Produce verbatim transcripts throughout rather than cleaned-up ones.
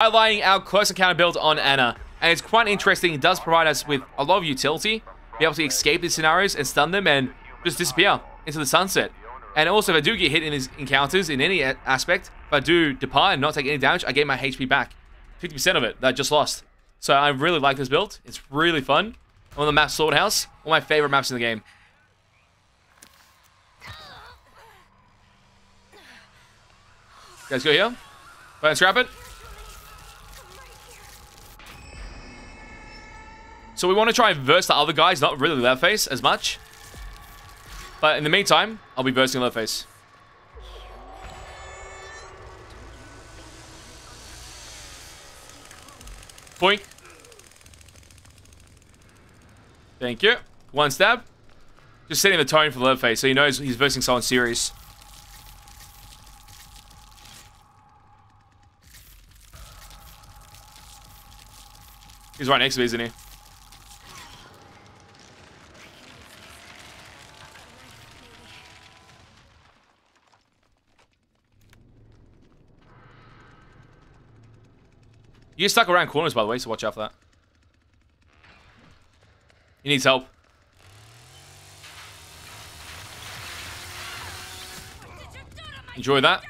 highlighting our close encounter build on Ana, and it's quite interesting. It does provide us with a lot of utility, be able to escape these scenarios and stun them and just disappear into the sunset. And also, if I do get hit in these encounters in any aspect, if I do depart and not take any damage, I get my H P back, fifty percent of it that I just lost. So I really like this build. It's really fun. I'm on the map Swordhouse, one of my favorite maps in the game. Guys, go here. But let's wrap it. So we want to try and verse the other guys, not really Leatherface as much. But in the meantime, I'll be versing Leatherface. Boink. Thank you. One stab. Just setting the tone for Leatherface so he knows he's versing someone serious. He's right next to me, isn't he? You get stuck around corners, by the way, so watch out for that. He needs help. Enjoy that.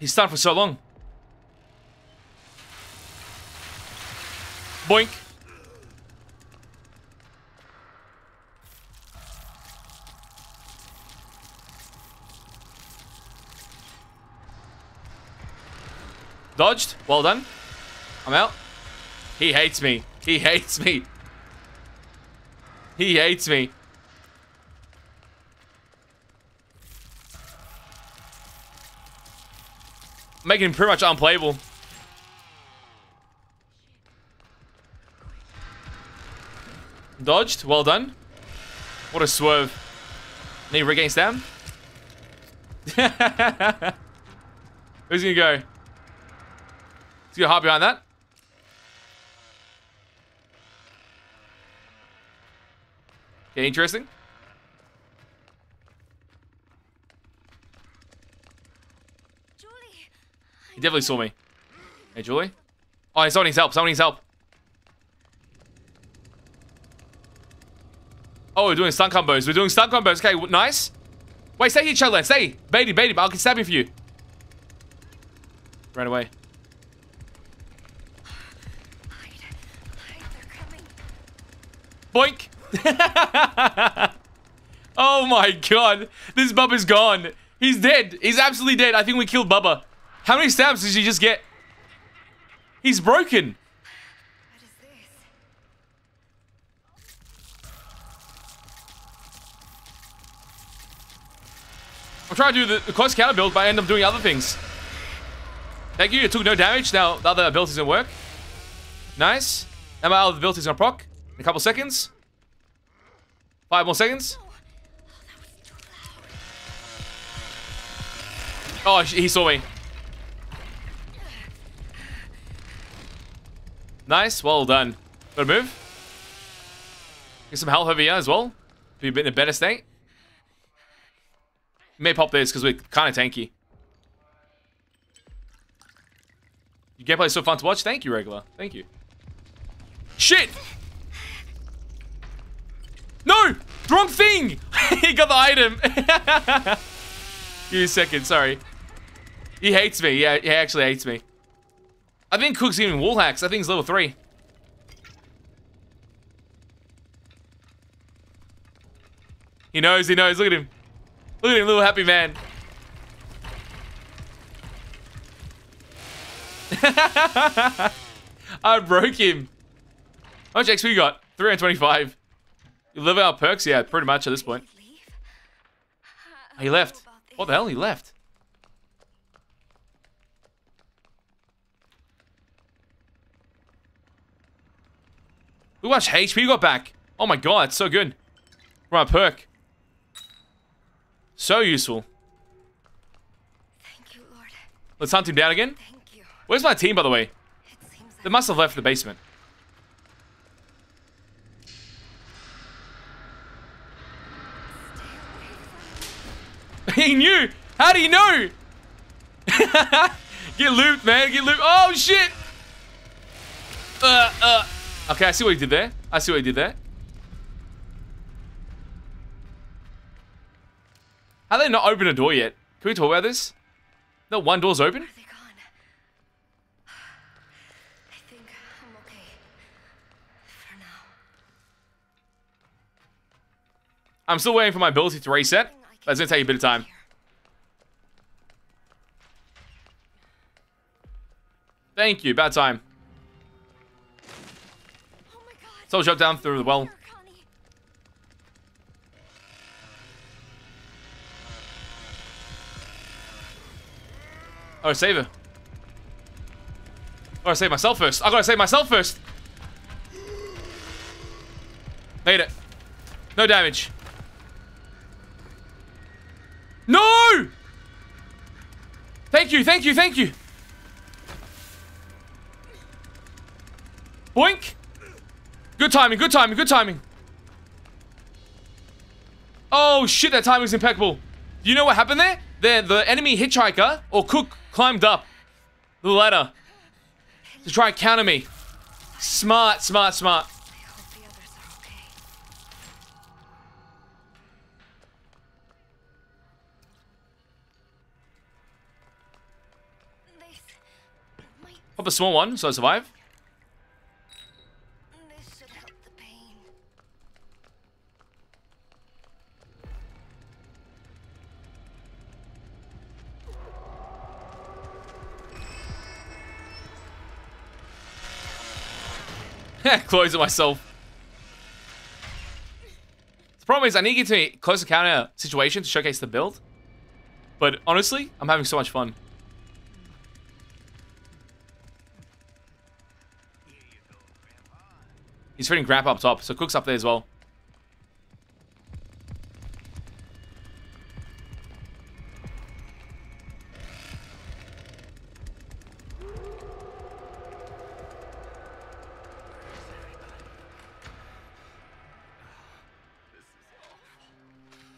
He's stunned for so long. Boink. Dodged. Well done. I'm out. He hates me. He hates me. He hates me. I'm making him pretty much unplayable. Dodged. Well done. What a swerve. Need to regain stam. Who's gonna go? Let's get hard behind that. Okay, interesting. Julie, he definitely saw me. Hey, Julie. Oh, someone needs help. Someone needs help. Oh, we're doing stun combos. We're doing stun combos. Okay, nice. Wait, stay here, Chadland. Stay. Bait him, bait him. I can stab him for you. Ran away. Boink. Oh my god. This Bubba's gone. He's dead. He's absolutely dead. I think we killed Bubba. How many stabs did you just get? He's broken. What is this? I'm trying to do the, the close counter build, but I end up doing other things. Thank you. It took no damage. Now the other abilities didn't work. Nice. Now my other abilities are proc. In a couple seconds. Five more seconds. Oh, he saw me. Nice. Well done. Gotta move. Get some health over here as well. Be a bit in a better state. We may pop this because we're kind of tanky. Your gameplay is so fun to watch. Thank you, Regular. Thank you. Shit! No! Wrong thing! He got the item! Give me a second, sorry. He hates me. Yeah, he actually hates me. I think Cook's giving wall hacks. I think he's level three. He knows, he knows. Look at him. Look at him, little happy man. I broke him. How much X P we got? three hundred twenty-five. You live our perks? Yeah, pretty much at this point. He left. What the hell? He left. Look how much H P you got back. Oh my god, it's so good. From our perk. So useful. Thank you, Lord. Let's hunt him down again. Thank you. Where's my team, by the way? They must have left the basement. he knew? How do you know? Get looped, man. Get looped. Oh, shit. Uh, uh. Okay, I see what he did there. I see what he did there. How they not open a door yet? Can we talk about this? Not one door's open? Are they gone? I think I'm okay. For now. I'm still waiting for my ability to reset. That's gonna take a bit of time. Thank you, bad time. So I'll jump down through the well. I gotta save her. I gotta save myself first. I gotta save myself first. Made it. No damage. No! Thank you, thank you, thank you. Boink. Good timing, good timing, good timing. Oh shit, that timing's impeccable. You know what happened there? There, the enemy hitchhiker, or cook, climbed up the ladder to try and counter me. Smart, smart, smart. I hope the others are okay. Pop a small one, so I survive. This should help the pain. Close it myself. The problem is I need to get to a close encounter situation to showcase the build. But honestly, I'm having so much fun. He's feeding Grandpa up top, so Cook's up there as well.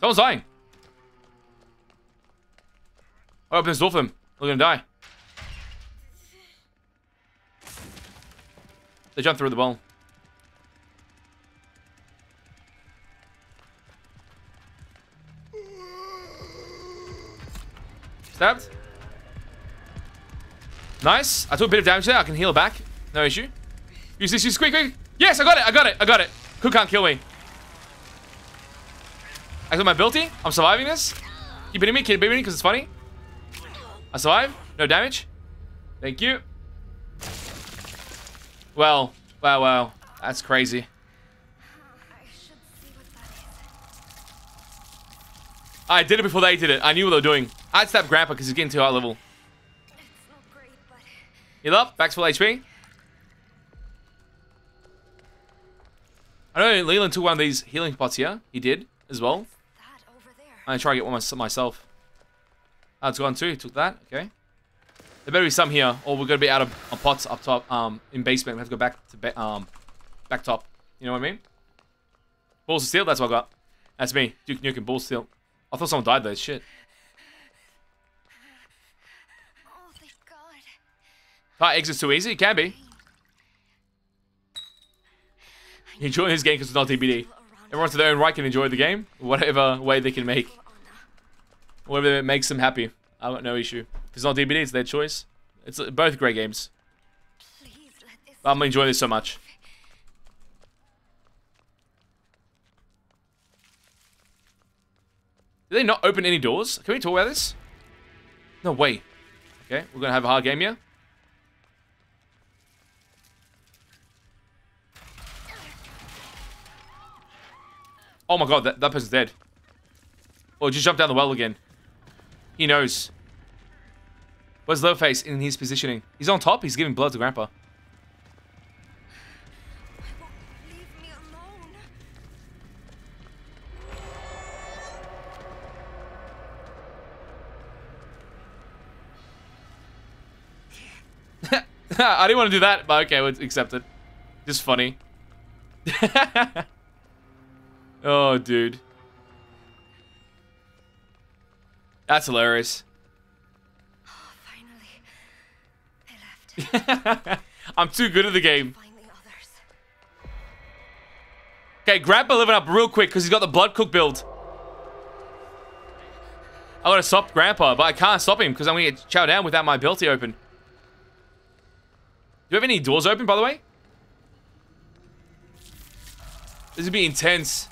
Someone's dying. I'll open this door for him. We're gonna die. They jumped through the ball. Stabbed. Nice. I took a bit of damage there. I can heal back. No issue. Use this. Use quick, quick. Yes, I got it. I got it. I got it. Cook can't kill me. I got my ability. I'm surviving this. Keep hitting me. Keep hitting me because it's funny. I survive. No damage. Thank you. Well, wow, wow. That's crazy. I did it before they did it. I knew what they were doing. I'd stab Grandpa because he's getting too high level. Heal up. Back's full H P. I know Leland took one of these healing pots here. He did as well. I'm gonna try to get one myself. Oh, it's gone too. Took that. Okay. There better be some here, or we're gonna be out of uh, pots up top. Um, in basement, we have to go back to ba um, back top. You know what I mean? Balls of steel. That's what I got. That's me. Duke Nukem. Balls of steel. I thought someone died though. Shit. Oh, thank God. Part exit's too easy. It can be. You enjoy this game because it's not D B D. Everyone to their own right can enjoy the game, whatever way they can make. Whatever makes them happy. I got no issue. If it's not D B D, it's their choice. It's both great games. I'm enjoying this so much. Did they not open any doors? Can we talk about this? No way. Okay, we're gonna have a hard game here. Oh my god, that, that person's dead. Or just jump down the well again. He knows. Where's Leatherface in his positioning? He's on top, he's giving blood to Grandpa. Leave me alone. I didn't want to do that, but okay, we'll accept it. Just funny. Oh, dude. That's hilarious. Oh, finally. I left. I'm too good at the game. Okay, Grappler living up real quick because he's got the blood cook build. I gotta stop Grandpa, but I can't stop him because I'm gonna get chowed down without my ability open. Do you have any doors open, by the way? This would be intense.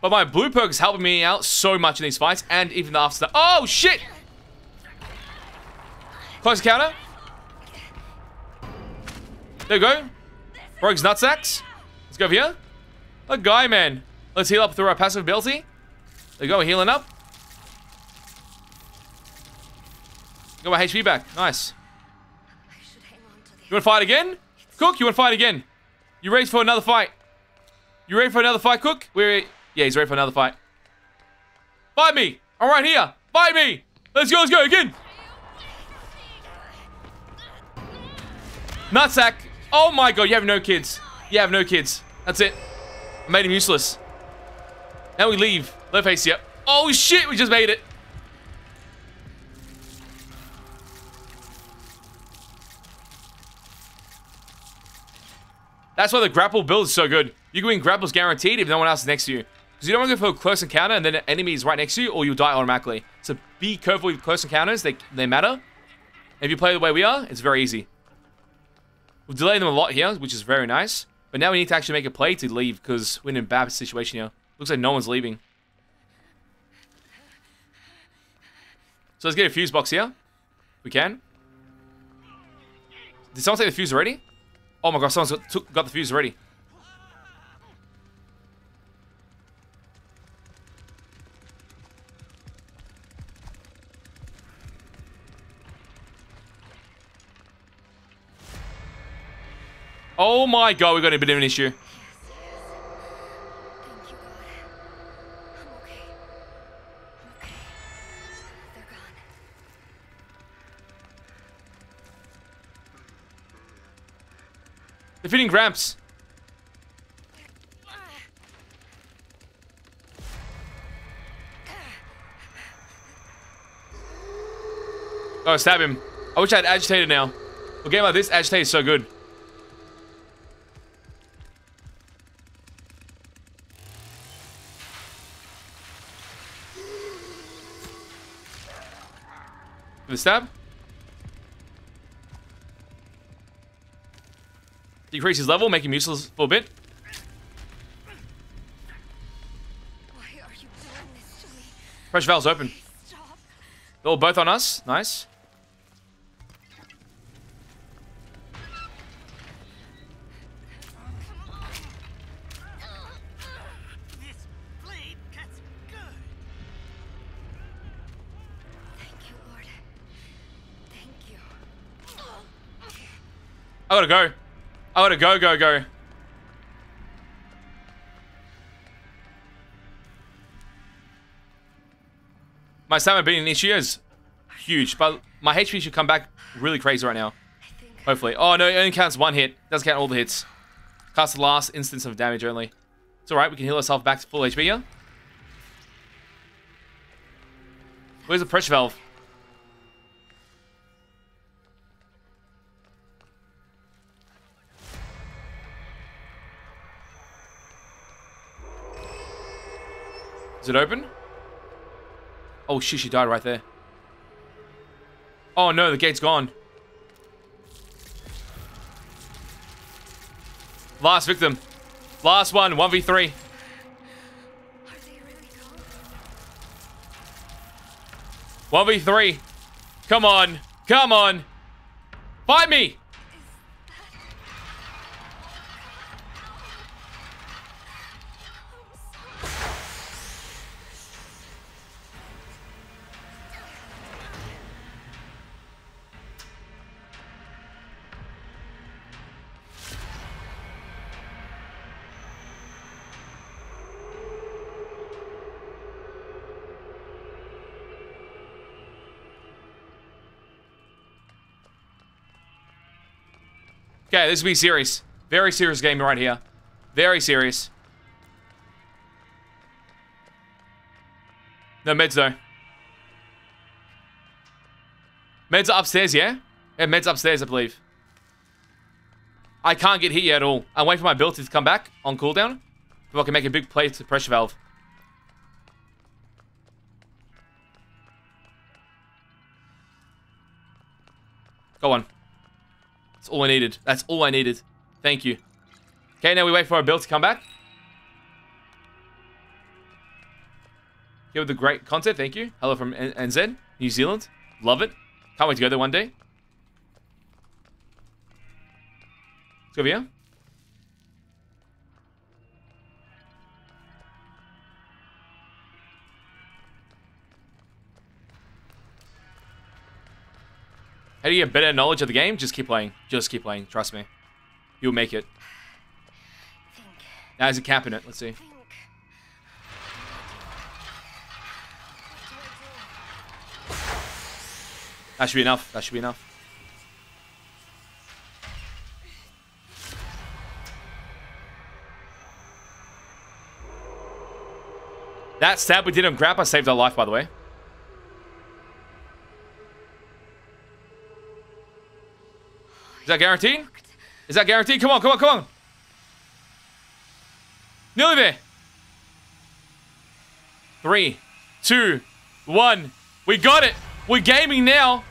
But my blue perk is helping me out so much in these fights and even after that. Oh, shit! Close encounter. There we go. Rogue's nutsacks. Let's go over here. A guy, man. Let's heal up through our passive ability. There we go. We're healing up. Got my H P back. Nice. You want to fight again? Cook, you want to fight again? You ready for another fight? You ready for another fight, Cook? We're... Yeah, he's ready for another fight. Fight me. I'm right here. Fight me. Let's go. Let's go again. Nutsack. Oh my god, you have no kids. You have no kids. That's it. I made him useless. Now we leave. Left face, yep. Oh shit, we just made it. That's why the grapple build is so good. You can win grapples guaranteed if no one else is next to you. Because you don't want to go for a close encounter and then an enemy is right next to you or you'll die automatically. So be careful with close encounters. They, they matter. If you play the way we are, it's very easy. We'll delay them a lot here, which is very nice. But now we need to actually make a play to leave because we're in a bad situation here. Looks like no one's leaving. So let's get a fuse box here. We can. Did someone take the fuse already? Oh my god, someone's got, took, got the fuse already. Oh my god, we've got a bit of an issue. Yes, yes. Thank you, God. I'm okay. I'm okay. They're gone. They're feeding Gramps. Oh, stab him. I wish I had agitated now. A game like this, agitated is so good. The stab decrease his level, make him useless for a bit. Why are you doing this to me? Pressure valves open. Stop. They're all both on us. Nice. I gotta go. I gotta go, go, go. My stamina being an issue is huge, but my H P should come back really crazy right now. Hopefully. Oh no, it only counts one hit. Doesn't count all the hits. Cast the last instance of damage only. It's alright, we can heal ourselves back to full H P here. Where's the pressure valve? Is it open? Oh shit, she died right there. Oh no, the gate's gone. Last victim. Last one, one v three. Are they really gone? one v three. Come on. Come on. Fight me. Okay, this will be serious. Very serious game right here. Very serious. No, meds though. Meds are upstairs, yeah? Yeah, meds upstairs, I believe. I can't get hit yet at all. I'm waiting for my ability to come back on cooldown. But I can make a big play to pressure valve. Go on. That's all I needed. That's all I needed. Thank you. Okay, now we wait for our build to come back. Here with the great content. Thank you. Hello from N Z, New Zealand. Love it. Can't wait to go there one day. Let's go over here. How do you get better knowledge of the game? Just keep playing. Just keep playing. Trust me. You'll make it. Now there's a cap in it. Let's see. That should be enough. That should be enough. That stab we did on Grappler saved our life, by the way. Is that guaranteed? Is that guaranteed? Come on, come on, come on. Nearly there. Three, two, one. We got it. We're gaming now.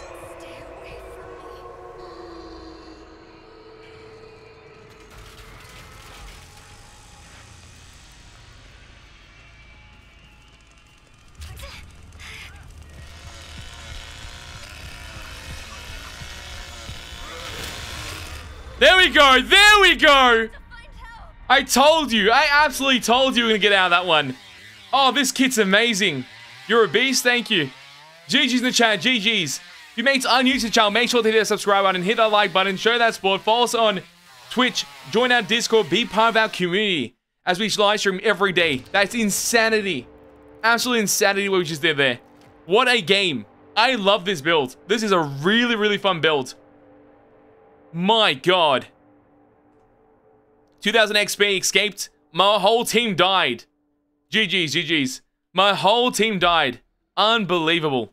Stay away from me. There we go. There we go. I told you. I absolutely told you we were going to get out of that one. Oh, this kit's amazing. You're a beast, thank you. G G's in the chat, G G's. If your mates are new to the channel, make sure to hit that subscribe button, hit that like button, show that support, follow us on Twitch, join our Discord, be part of our community as we live stream every day. That's insanity. Absolute insanity what we just did there. What a game. I love this build. This is a really, really fun build. My God. two thousand X P escaped. My whole team died. G G's, G G's. My whole team died. Unbelievable.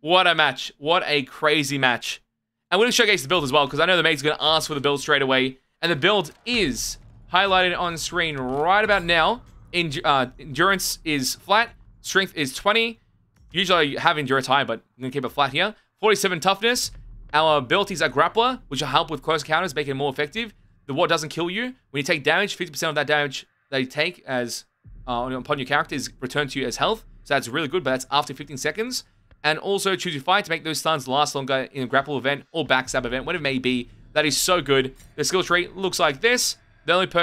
What a match. What a crazy match. And we're going to showcase the build as well, because I know the mate's going to ask for the build straight away. And the build is highlighted on screen right about now. In, uh, endurance is flat. Strength is twenty. Usually I have endurance high, but I'm going to keep it flat here. forty-seven toughness. Our abilities are Grappler, which will help with close encounters, making it more effective. The ward doesn't kill you. When you take damage, fifty percent of that damage they take as... Uh, upon your character is returned to you as health, so that's really good, but that's after fifteen seconds. And also choose your fight to make those stuns last longer in a grapple event or backstab event, whatever it may be. That is so good. The skill tree looks like this. The only person